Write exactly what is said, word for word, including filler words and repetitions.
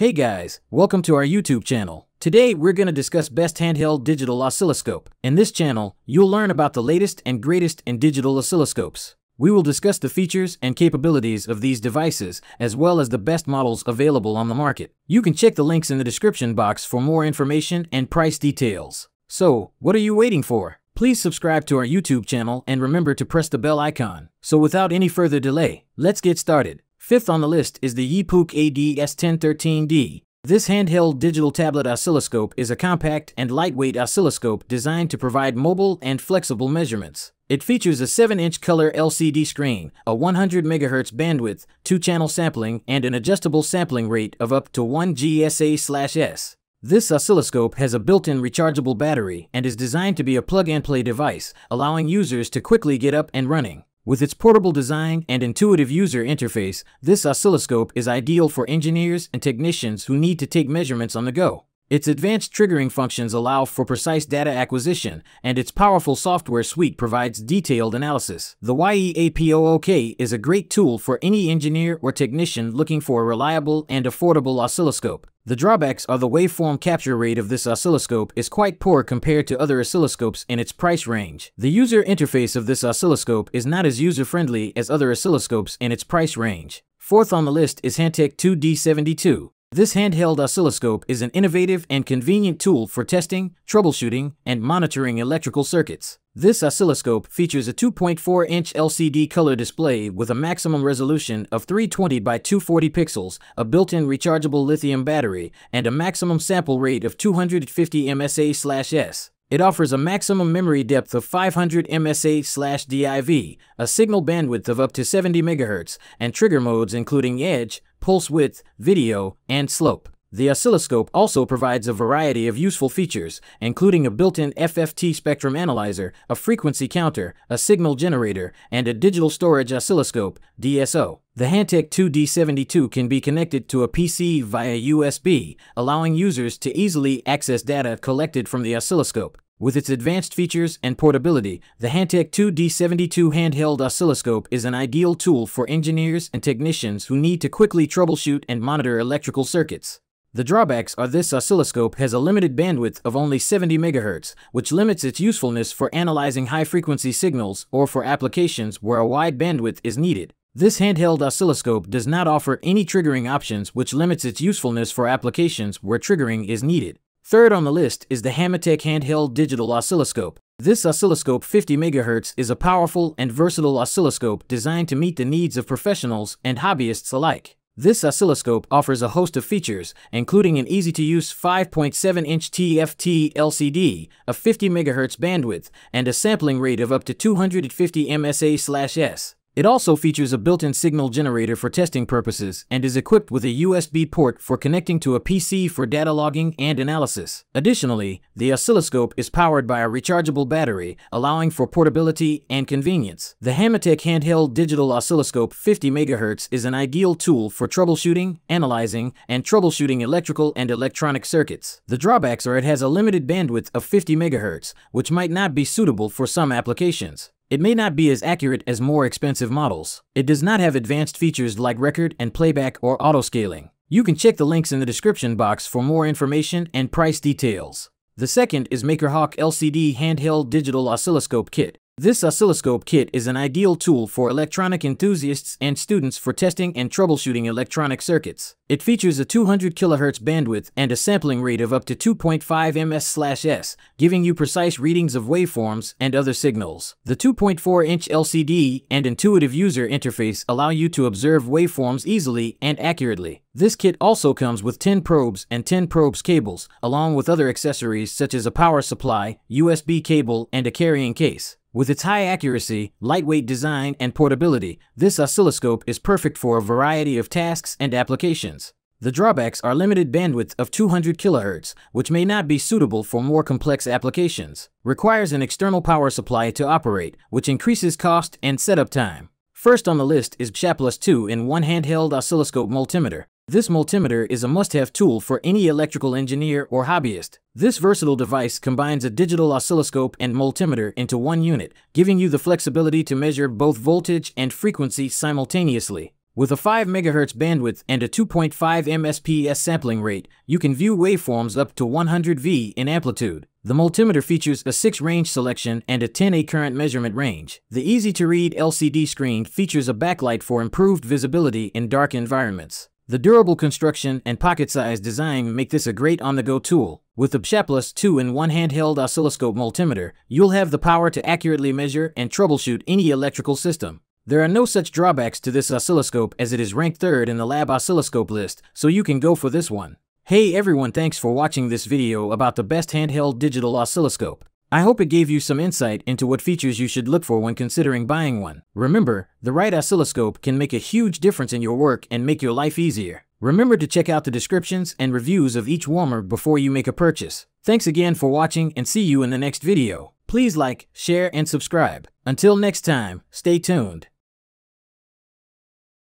Hey guys, welcome to our YouTube channel. Today we're going to discuss best handheld digital oscilloscope. In this channel, you'll learn about the latest and greatest in digital oscilloscopes. We will discuss the features and capabilities of these devices, as well as the best models available on the market. You can check the links in the description box for more information and price details. So, what are you waiting for? Please subscribe to our YouTube channel and remember to press the bell icon. So without any further delay, let's get started. Fifth on the list is the YEAPOOK A D S ten thirteen D. This handheld digital tablet oscilloscope is a compact and lightweight oscilloscope designed to provide mobile and flexible measurements. It features a seven inch color L C D screen, a one hundred megahertz bandwidth, two channel sampling, and an adjustable sampling rate of up to one G S A S. This oscilloscope has a built-in rechargeable battery and is designed to be a plug-and-play device, allowing users to quickly get up and running. With its portable design and intuitive user interface, this oscilloscope is ideal for engineers and technicians who need to take measurements on the go. Its advanced triggering functions allow for precise data acquisition, and its powerful software suite provides detailed analysis. The YEAPOOK is a great tool for any engineer or technician looking for a reliable and affordable oscilloscope. The drawbacks are the waveform capture rate of this oscilloscope is quite poor compared to other oscilloscopes in its price range. The user interface of this oscilloscope is not as user-friendly as other oscilloscopes in its price range. Fourth on the list is Hantek two D seventy-two. This handheld oscilloscope is an innovative and convenient tool for testing, troubleshooting, and monitoring electrical circuits. This oscilloscope features a two point four inch L C D color display with a maximum resolution of three twenty by two forty pixels, a built-in rechargeable lithium battery, and a maximum sample rate of two hundred fifty megahertz. It offers a maximum memory depth of five hundred megabytes div, a signal bandwidth of up to seventy megahertz, and trigger modes including edge, pulse width, video, and slope. The oscilloscope also provides a variety of useful features, including a built-in F F T spectrum analyzer, a frequency counter, a signal generator, and a digital storage oscilloscope, D S O. The Hantek two D seventy-two can be connected to a P C via U S B, allowing users to easily access data collected from the oscilloscope. With its advanced features and portability, the Hantek two D seventy-two handheld oscilloscope is an ideal tool for engineers and technicians who need to quickly troubleshoot and monitor electrical circuits. The drawbacks are this oscilloscope has a limited bandwidth of only seventy megahertz, which limits its usefulness for analyzing high-frequency signals or for applications where a wide bandwidth is needed. This handheld oscilloscope does not offer any triggering options, which limits its usefulness for applications where triggering is needed. Third on the list is the HANMATEK handheld digital oscilloscope. This oscilloscope fifty megahertz is a powerful and versatile oscilloscope designed to meet the needs of professionals and hobbyists alike. This oscilloscope offers a host of features, including an easy-to-use five point seven inch T F T L C D, a fifty megahertz bandwidth, and a sampling rate of up to two hundred fifty megahertz. It also features a built-in signal generator for testing purposes and is equipped with a U S B port for connecting to a P C for data logging and analysis. Additionally, the oscilloscope is powered by a rechargeable battery, allowing for portability and convenience. The HANMATEK handheld digital oscilloscope fifty megahertz is an ideal tool for troubleshooting, analyzing, and troubleshooting electrical and electronic circuits. The drawbacks are it has a limited bandwidth of fifty megahertz, which might not be suitable for some applications. It may not be as accurate as more expensive models. It does not have advanced features like record and playback or autoscaling. You can check the links in the description box for more information and price details. The second is MakerHawk L C D Handheld Digital Oscilloscope Kit. This oscilloscope kit is an ideal tool for electronic enthusiasts and students for testing and troubleshooting electronic circuits. It features a two hundred kilohertz bandwidth and a sampling rate of up to two point five megahertz, giving you precise readings of waveforms and other signals. The two point four inch L C D and intuitive user interface allow you to observe waveforms easily and accurately. This kit also comes with ten probes and ten probes cables, along with other accessories such as a power supply, U S B cable, and a carrying case. With its high accuracy, lightweight design, and portability, this oscilloscope is perfect for a variety of tasks and applications. The drawbacks are limited bandwidth of two hundred kilohertz, which may not be suitable for more complex applications. Requires an external power supply to operate, which increases cost and setup time. First on the list is PSHAPLUS two in one handheld oscilloscope multimeter. This multimeter is a must-have tool for any electrical engineer or hobbyist. This versatile device combines a digital oscilloscope and multimeter into one unit, giving you the flexibility to measure both voltage and frequency simultaneously. With a five megahertz bandwidth and a two point five M S P S sampling rate, you can view waveforms up to one hundred volts in amplitude. The multimeter features a six range selection and a ten A current measurement range. The easy-to-read L C D screen features a backlight for improved visibility in dark environments. The durable construction and pocket-sized design make this a great on-the-go tool. With the PSHAPLUS two in one handheld oscilloscope multimeter, you'll have the power to accurately measure and troubleshoot any electrical system. There are no such drawbacks to this oscilloscope, as it is ranked third in the lab oscilloscope list, so you can go for this one. Hey everyone, thanks for watching this video about the best handheld digital oscilloscope. I hope it gave you some insight into what features you should look for when considering buying one. Remember, the right oscilloscope can make a huge difference in your work and make your life easier. Remember to check out the descriptions and reviews of each warmer before you make a purchase. Thanks again for watching, and see you in the next video. Please like, share, and subscribe. Until next time, stay tuned.